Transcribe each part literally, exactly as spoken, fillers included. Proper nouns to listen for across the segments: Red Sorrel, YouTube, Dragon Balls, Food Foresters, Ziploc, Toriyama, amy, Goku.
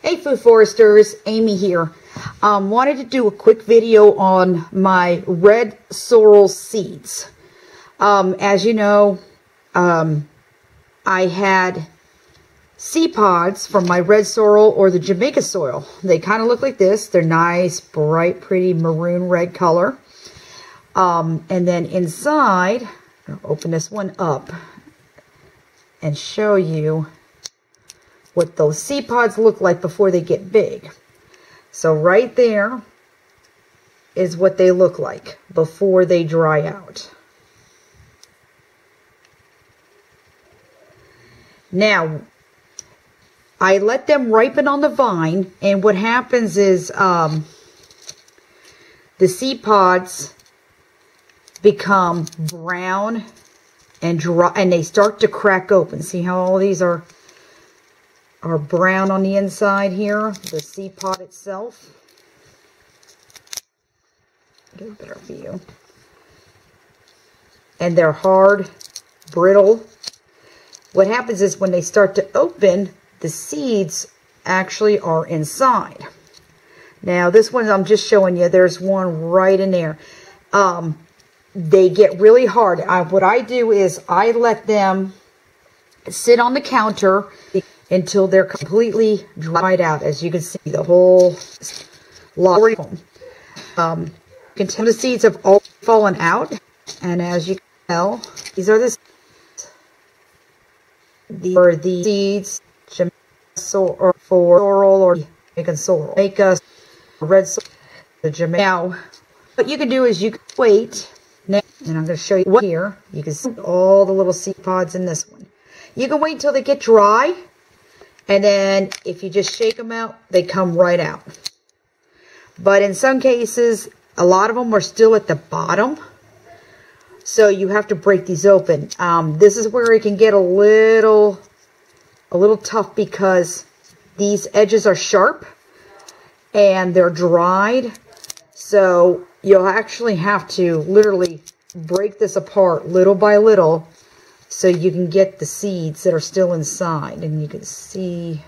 Hey Food Foresters, Amy here. Um, wanted to do a quick video on my red sorrel seeds. Um, as you know, um, I had seed pods from my red sorrel or the Jamaica sorrel. They kind of look like this. They're nice, bright, pretty maroon red color. Um, and then inside, I'll open this one up and show you what those seed pods look like before they get big. So right there is what they look like before they dry out. Now, I let them ripen on the vine, and what happens is um, the seed pods become brown and dry, and they start to crack open. See how all these are are brown on the inside here, the seed pod itself. Get a better view. And they're hard, brittle. What happens is when they start to open, the seeds actually are inside. Now this one I'm just showing you, there's one right in there. Um, they get really hard. I, what I do is I let them sit on the counter until they're completely dried out. As you can see, the whole lot of them. Um, you can tell the seeds have all fallen out. And as you can tell, these are the these are the seeds. Sorrel for sorrel or Jamaican sorrel, make us red sorrel. The Jamaica. Now, what you can do is you can wait. Now, and I'm going to show you what here. You can see all the little seed pods in this one. You can wait till they get dry, and then if you just shake them out, they come right out. But in some cases, a lot of them are still at the bottom, so you have to break these open. Um, this is where it can get a little. a little tough because these edges are sharp and they're dried, so you'll actually have to literally break this apart little by little so you can get the seeds that are still inside. And you can see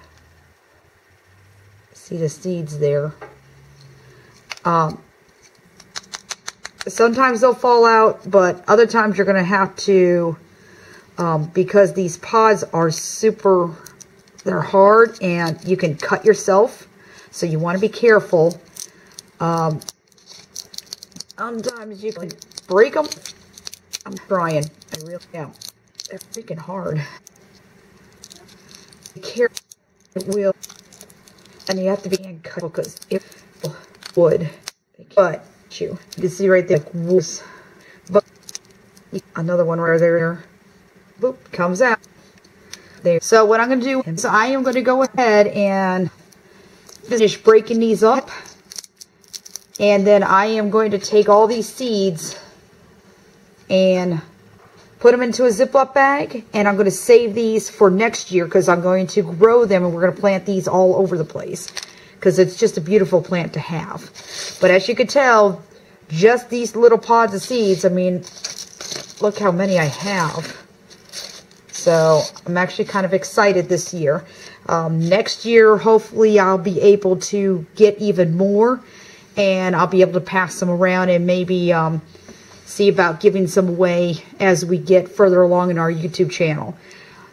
see the seeds there. Um, sometimes they'll fall out, but other times you're going to have to Um, because these pods are super, they're hard and you can cut yourself, so you want to be careful. Um, sometimes you can break them. I'm trying, I really am. They're freaking hard. Be careful, it will, and you have to be careful because if wood, but you, you can see right there, like wolves. But another one right there. Boop, comes out there. So what I'm going to do is I am going to go ahead and finish breaking these up, and then I am going to take all these seeds and put them into a Ziploc bag, and I'm going to save these for next year because I'm going to grow them, and we're going to plant these all over the place because it's just a beautiful plant to have. But as you can tell, just these little pods of seeds, I mean, look how many I have. So I'm actually kind of excited this year. Um, next year, hopefully I'll be able to get even more, and I'll be able to pass them around and maybe um, see about giving some away as we get further along in our YouTube channel.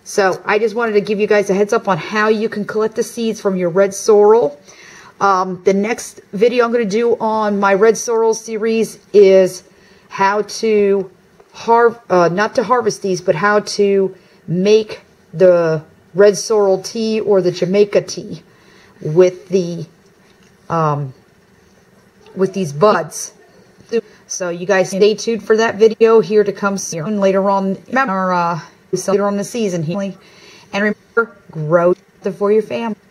So I just wanted to give you guys a heads up on how you can collect the seeds from your red sorrel. Um, the next video I'm going to do on my red sorrel series is how to harv uh, not to harvest these, but how to make the red sorrel tea or the Jamaica tea with the um, with these buds. So you guys stay tuned for that video here to come soon later on in our uh, later on the season here. And remember, grow something for your family.